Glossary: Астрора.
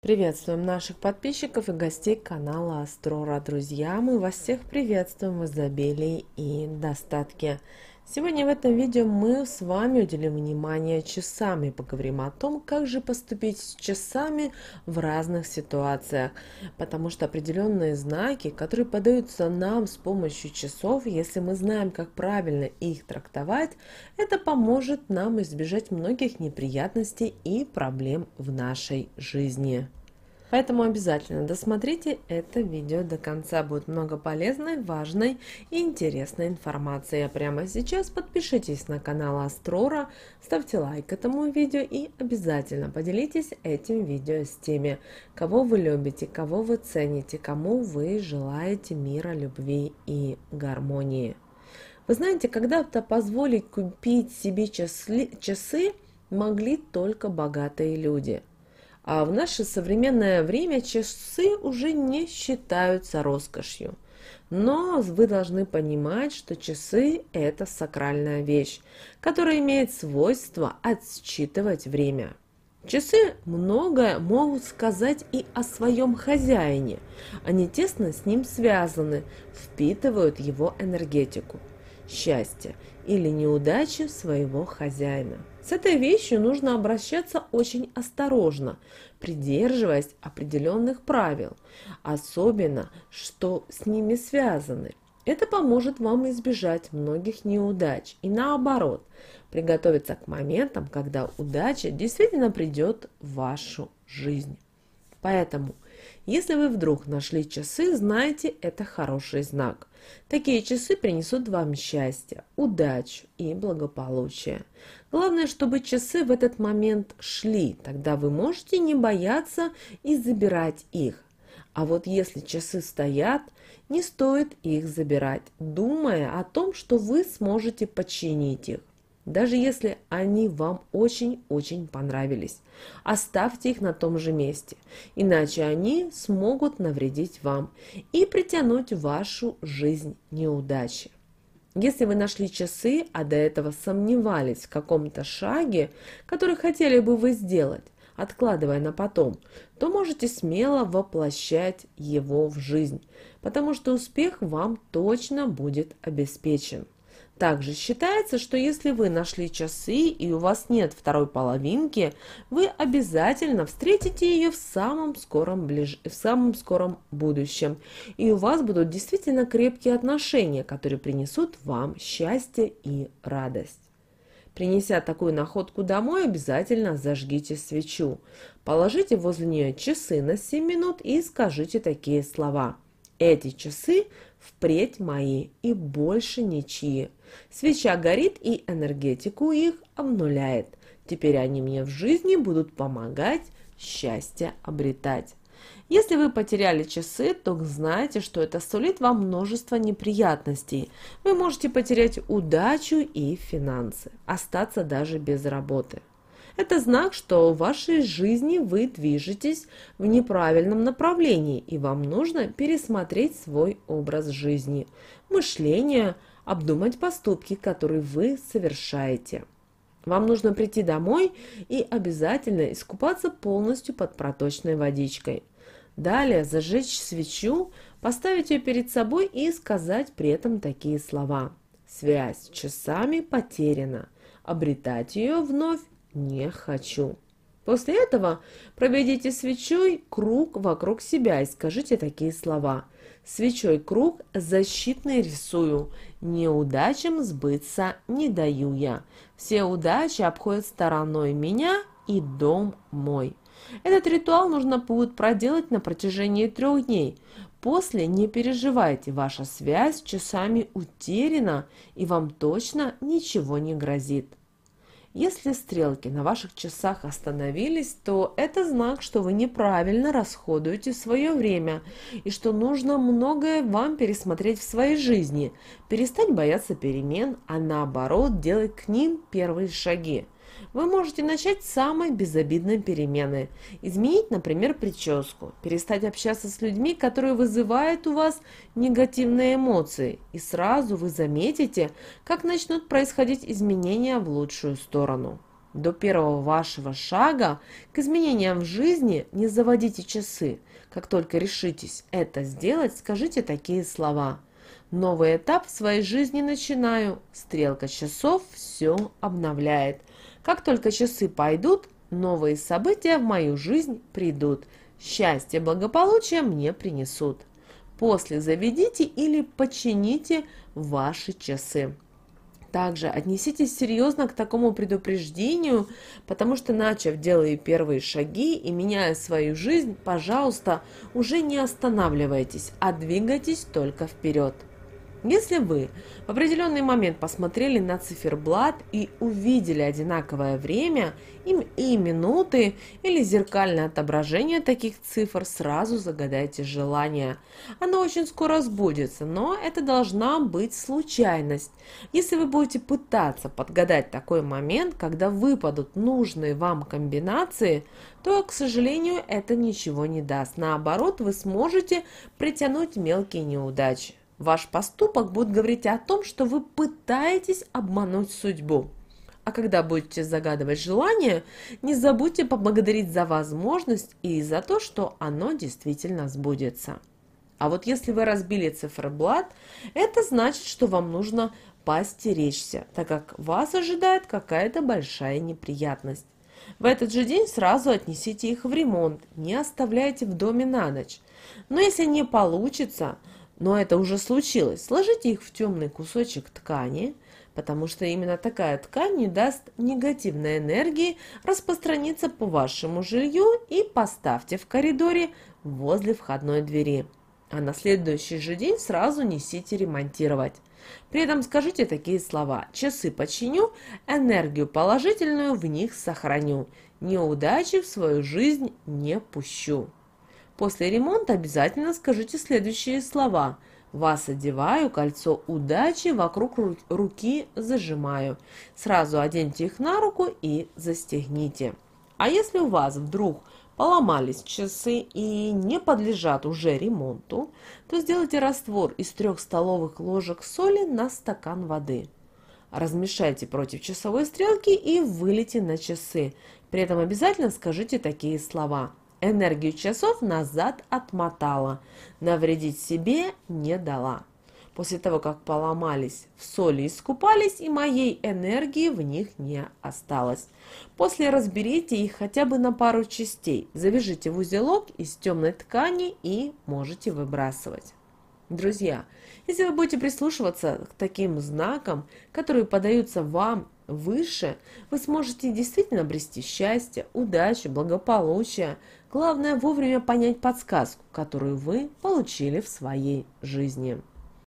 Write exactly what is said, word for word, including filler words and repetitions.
Приветствуем наших подписчиков и гостей канала Астрора. Друзья, мы вас всех приветствуем в изобилии и достатке. Сегодня в этом видео мы с вами уделим внимание часам и поговорим о том, как же поступить с часами в разных ситуациях. Потому что определенные знаки, которые подаются нам с помощью часов, если мы знаем, как правильно их трактовать, это поможет нам избежать многих неприятностей и проблем в нашей жизни. Поэтому обязательно досмотрите это видео до конца. Будет много полезной, важной и интересной информации. А прямо сейчас подпишитесь на канал Астрора, ставьте лайк этому видео и обязательно поделитесь этим видео с теми, кого вы любите, кого вы цените, кому вы желаете мира, любви и гармонии. Вы знаете, когда-то позволить купить себе часы могли только богатые люди. А в наше современное время часы уже не считаются роскошью. Но вы должны понимать, что часы – это сакральная вещь, которая имеет свойство отсчитывать время. Часы многое могут сказать и о своем хозяине. Они тесно с ним связаны, впитывают его энергетику, счастье или неудачи своего хозяина. С этой вещью нужно обращаться очень осторожно, придерживаясь определенных правил, особенно, что с ними связаны. Это поможет вам избежать многих неудач и, наоборот, приготовиться к моментам, когда удача действительно придет в вашу жизнь. Поэтому, если вы вдруг нашли часы, знайте, это хороший знак. Такие часы принесут вам счастье, удачу и благополучие. Главное, чтобы часы в этот момент шли, тогда вы можете не бояться и забирать их. А вот если часы стоят, не стоит их забирать, думая о том, что вы сможете починить их. Даже если они вам очень-очень понравились, оставьте их на том же месте, иначе они смогут навредить вам и притянуть в вашу жизнь неудачи. Если вы нашли часы, а до этого сомневались в каком-то шаге, который хотели бы вы сделать, откладывая на потом, то можете смело воплощать его в жизнь, потому что успех вам точно будет обеспечен. Также считается, что если вы нашли часы и у вас нет второй половинки, вы обязательно встретите ее в самом скором, ближ... в самом скором будущем. И у вас будут действительно крепкие отношения, которые принесут вам счастье и радость. Принеся такую находку домой, обязательно зажгите свечу. Положите возле нее часы на семь минут и скажите такие слова. Эти часы впредь мои и больше ничьи. Свеча горит и энергетику их обнуляет. Теперь они мне в жизни будут помогать счастье обретать. Если вы потеряли часы, то знайте, что это сулит вам множество неприятностей. Вы можете потерять удачу и финансы, остаться даже без работы. Это знак, что в вашей жизни вы движетесь в неправильном направлении, и вам нужно пересмотреть свой образ жизни, мышление, обдумать поступки, которые вы совершаете. Вам нужно прийти домой и обязательно искупаться полностью под проточной водичкой. Далее зажечь свечу, поставить ее перед собой и сказать при этом такие слова. Связь с часами потеряна, обретать ее вновь не хочу. После этого проведите свечой круг вокруг себя и скажите такие слова. Свечой круг защитный рисую, неудачам сбыться не даю я. Все удачи обходят стороной меня и дом мой. Этот ритуал нужно будет проделать на протяжении трех дней. После не переживайте, ваша связь с часами утеряна и вам точно ничего не грозит. Если стрелки на ваших часах остановились, то это знак, что вы неправильно расходуете свое время и что нужно многое вам пересмотреть в своей жизни, перестать бояться перемен, а наоборот делать к ним первые шаги. Вы можете начать с самой безобидной перемены, изменить, например, прическу, перестать общаться с людьми, которые вызывают у вас негативные эмоции, и сразу вы заметите, как начнут происходить изменения в лучшую сторону. До первого вашего шага к изменениям в жизни не заводите часы. Как только решитесь это сделать, скажите такие слова. Новый этап в своей жизни начинаю. Стрелка часов все обновляет. Как только часы пойдут, новые события в мою жизнь придут. Счастье, благополучие мне принесут. После заведите или почините ваши часы. Также отнеситесь серьезно к такому предупреждению, потому что, начав делая первые шаги и меняя свою жизнь, пожалуйста, уже не останавливайтесь, а двигайтесь только вперед. Если вы в определенный момент посмотрели на циферблат и увидели одинаковое время и минуты или зеркальное отображение таких цифр, сразу загадайте желание. Оно очень скоро сбудется, но это должна быть случайность. Если вы будете пытаться подгадать такой момент, когда выпадут нужные вам комбинации, то, к сожалению, это ничего не даст. Наоборот, вы сможете притянуть мелкие неудачи. Ваш поступок будет говорить о том, что вы пытаетесь обмануть судьбу. А когда будете загадывать желание, не забудьте поблагодарить за возможность и за то, что оно действительно сбудется. А вот если вы разбили циферблат, это значит, что вам нужно постеречься, так как вас ожидает какая-то большая неприятность. В этот же день сразу отнесите их в ремонт, не оставляйте в доме на ночь. Но если не получится... Но это уже случилось. Сложите их в темный кусочек ткани, потому что именно такая ткань не даст негативной энергии распространиться по вашему жилью, и поставьте в коридоре возле входной двери. А на следующий же день сразу несите ремонтировать. При этом скажите такие слова: «Часы починю, энергию положительную в них сохраню, неудачи в свою жизнь не пущу». После ремонта обязательно скажите следующие слова. Вас одеваю, кольцо удачи вокруг руки зажимаю. Сразу оденьте их на руку и застегните. А если у вас вдруг поломались часы и не подлежат уже ремонту, то сделайте раствор из трех столовых ложек соли на стакан воды. Размешайте против часовой стрелки и вылейте на часы. При этом обязательно скажите такие слова. Энергию часов назад отмотала, навредить себе не дала. После того, как поломались, в соли искупались, и моей энергии в них не осталось. После разберите их хотя бы на пару частей, завяжите в узелок из темной ткани и можете выбрасывать. Друзья, если вы будете прислушиваться к таким знакам, которые подаются вам выше, вы сможете действительно обрести счастье, удачу, благополучие. Главное вовремя понять подсказку, которую вы получили в своей жизни.